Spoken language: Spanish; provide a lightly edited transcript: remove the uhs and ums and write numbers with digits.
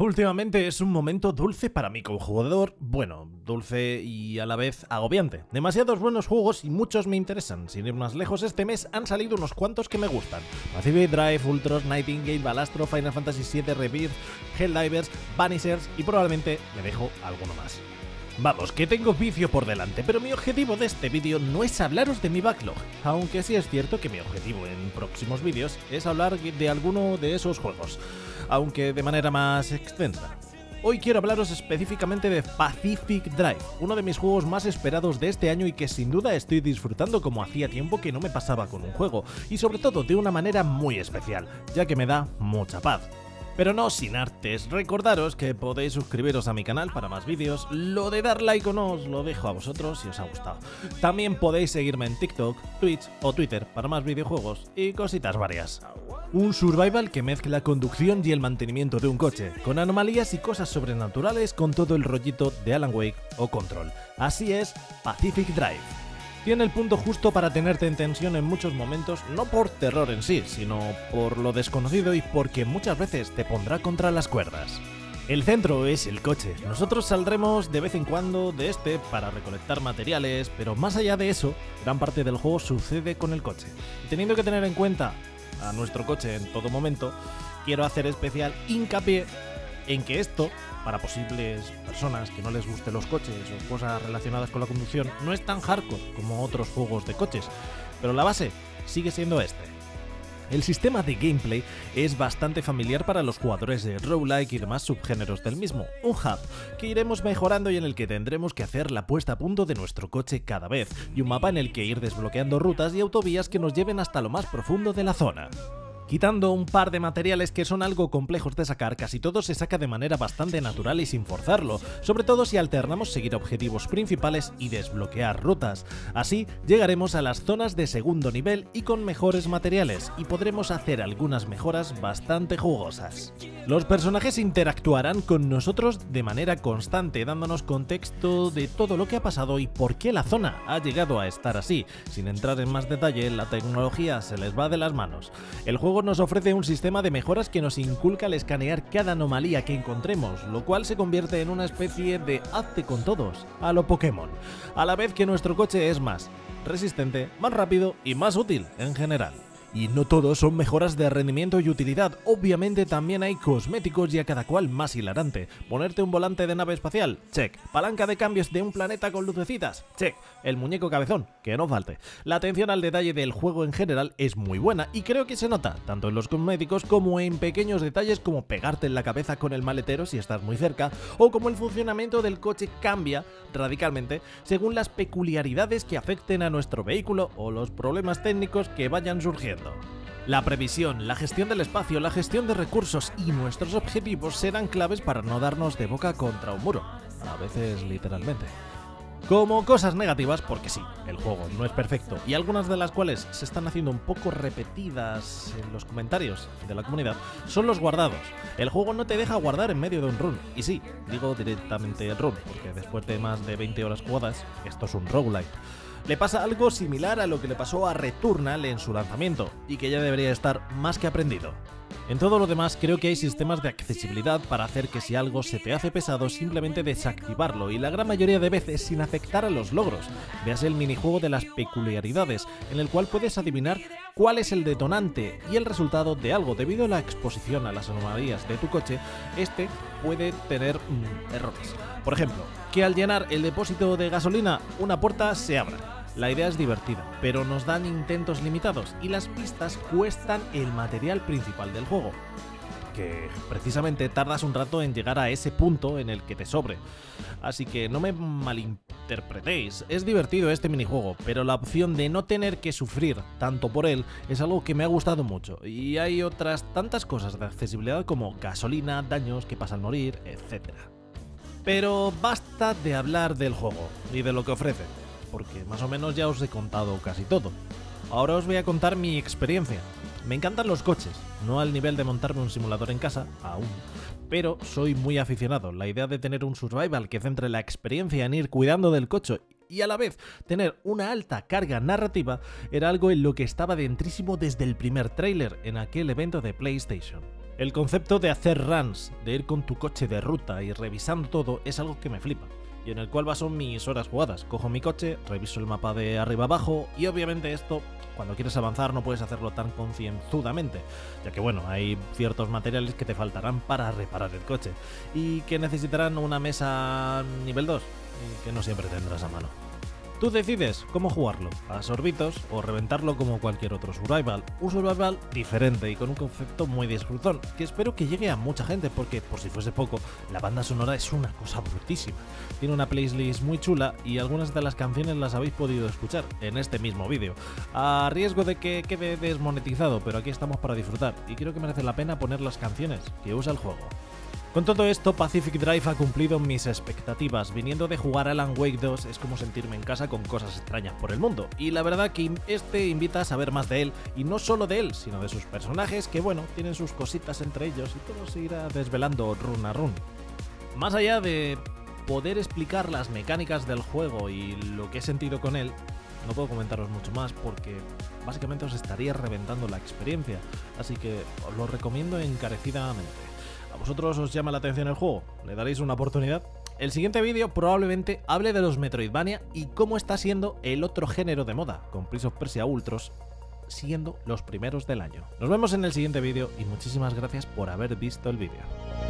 Últimamente es un momento dulce para mí como jugador, bueno, dulce y a la vez agobiante. Demasiados buenos juegos y muchos me interesan. Sin ir más lejos, este mes han salido unos cuantos que me gustan. Pacific Drive, Ultros, Nightingale, Balastro, Final Fantasy VII Rebirth, Helldivers, Banishers y probablemente me dejo alguno más. Vamos, que tengo vicio por delante, pero mi objetivo de este vídeo no es hablaros de mi backlog, aunque sí es cierto que mi objetivo en próximos vídeos es hablar de alguno de esos juegos, aunque de manera más extensa. Hoy quiero hablaros específicamente de Pacific Drive, uno de mis juegos más esperados de este año y que sin duda estoy disfrutando como hacía tiempo que no me pasaba con un juego, y sobre todo de una manera muy especial, ya que me da mucha paz. Pero no sin antes recordaros que podéis suscribiros a mi canal para más vídeos, lo de dar like o no os lo dejo a vosotros si os ha gustado. También podéis seguirme en TikTok, Twitch o Twitter para más videojuegos y cositas varias. Un survival que mezcla conducción y el mantenimiento de un coche, con anomalías y cosas sobrenaturales con todo el rollito de Alan Wake o Control. Así es Pacific Drive. Tiene el punto justo para tenerte en tensión en muchos momentos, no por terror en sí, sino por lo desconocido y porque muchas veces te pondrá contra las cuerdas. El centro es el coche, nosotros saldremos de vez en cuando de este para recolectar materiales, pero más allá de eso, gran parte del juego sucede con el coche. Y teniendo que tener en cuenta a nuestro coche en todo momento, quiero hacer especial hincapié en que esto, para posibles personas que no les gusten los coches o cosas relacionadas con la conducción, no es tan hardcore como otros juegos de coches, pero la base sigue siendo este. El sistema de gameplay es bastante familiar para los jugadores de roguelike y demás subgéneros del mismo, un hub que iremos mejorando y en el que tendremos que hacer la puesta a punto de nuestro coche cada vez, y un mapa en el que ir desbloqueando rutas y autovías que nos lleven hasta lo más profundo de la zona. Quitando un par de materiales que son algo complejos de sacar, casi todo se saca de manera bastante natural y sin forzarlo, sobre todo si alternamos seguir objetivos principales y desbloquear rutas. Así llegaremos a las zonas de segundo nivel y con mejores materiales, y podremos hacer algunas mejoras bastante jugosas. Los personajes interactuarán con nosotros de manera constante, dándonos contexto de todo lo que ha pasado y por qué la zona ha llegado a estar así. Sin entrar en más detalle, la tecnología se les va de las manos. El juego nos ofrece un sistema de mejoras que nos inculca al escanear cada anomalía que encontremos, lo cual se convierte en una especie de hazte con todos a lo Pokémon, a la vez que nuestro coche es más resistente, más rápido y más útil en general. Y no todo son mejoras de rendimiento y utilidad, obviamente también hay cosméticos y a cada cual más hilarante. Ponerte un volante de nave espacial, check. Palanca de cambios de un planeta con lucecitas, check. El muñeco cabezón, que no falte. La atención al detalle del juego en general es muy buena y creo que se nota, tanto en los cosméticos como en pequeños detalles como pegarte en la cabeza con el maletero si estás muy cerca, o como el funcionamiento del coche cambia radicalmente según las peculiaridades que afecten a nuestro vehículo o los problemas técnicos que vayan surgiendo. La previsión, la gestión del espacio, la gestión de recursos y nuestros objetivos serán claves para no darnos de boca contra un muro, a veces literalmente. Como cosas negativas, porque sí, el juego no es perfecto y algunas de las cuales se están haciendo un poco repetidas en los comentarios de la comunidad, son los guardados. El juego no te deja guardar en medio de un run, y sí, digo directamente run, porque después de más de 20 horas jugadas, esto es un roguelike. Le pasa algo similar a lo que le pasó a Returnal en su lanzamiento, y que ya debería estar más que aprendido. En todo lo demás creo que hay sistemas de accesibilidad para hacer que si algo se te hace pesado simplemente desactivarlo, y la gran mayoría de veces sin afectar a los logros. Veas el minijuego de las peculiaridades, en el cual puedes adivinar cuál es el detonante y el resultado de algo. Debido a la exposición a las anomalías de tu coche, este puede tener errores. Por ejemplo, que al llenar el depósito de gasolina, una puerta se abra. La idea es divertida, pero nos dan intentos limitados y las pistas cuestan el material principal del juego, que precisamente tardas un rato en llegar a ese punto en el que te sobre. Así que no me malinterpretéis, es divertido este minijuego, pero la opción de no tener que sufrir tanto por él es algo que me ha gustado mucho, y hay otras tantas cosas de accesibilidad como gasolina, daños que pasan al morir, etc. Pero basta de hablar del juego y de lo que ofrece, porque más o menos ya os he contado casi todo. Ahora os voy a contar mi experiencia. Me encantan los coches, no al nivel de montarme un simulador en casa, aún, pero soy muy aficionado. La idea de tener un survival que centre la experiencia en ir cuidando del coche y a la vez tener una alta carga narrativa era algo en lo que estaba dentrísimo desde el primer tráiler en aquel evento de PlayStation. El concepto de hacer runs, de ir con tu coche de ruta y revisando todo, es algo que me flipa, y en el cual baso mis horas jugadas. Cojo mi coche, reviso el mapa de arriba abajo, y obviamente esto, cuando quieres avanzar, no puedes hacerlo tan concienzudamente, ya que bueno, hay ciertos materiales que te faltarán para reparar el coche, y que necesitarán una mesa nivel 2, que no siempre tendrás a mano. Tú decides cómo jugarlo, a sorbitos o reventarlo como cualquier otro survival, un survival diferente y con un concepto muy disfrutón, que espero que llegue a mucha gente porque, por si fuese poco, la banda sonora es una cosa brutísima. Tiene una playlist muy chula y algunas de las canciones las habéis podido escuchar en este mismo vídeo, a riesgo de que quede desmonetizado, pero aquí estamos para disfrutar y creo que merece la pena poner las canciones que usa el juego. Con todo esto, Pacific Drive ha cumplido mis expectativas. Viniendo de jugar Alan Wake 2 es como sentirme en casa con cosas extrañas por el mundo, y la verdad que este invita a saber más de él, y no solo de él, sino de sus personajes que, bueno, tienen sus cositas entre ellos y todo se irá desvelando run a run. Más allá de poder explicar las mecánicas del juego y lo que he sentido con él, no puedo comentaros mucho más porque básicamente os estaría reventando la experiencia, así que os lo recomiendo encarecidamente. ¿A vosotros os llama la atención el juego? ¿Le daréis una oportunidad? El siguiente vídeo probablemente hable de los Metroidvania y cómo está siendo el otro género de moda, con Prince of Persia Ultros siendo los primeros del año. Nos vemos en el siguiente vídeo y muchísimas gracias por haber visto el vídeo.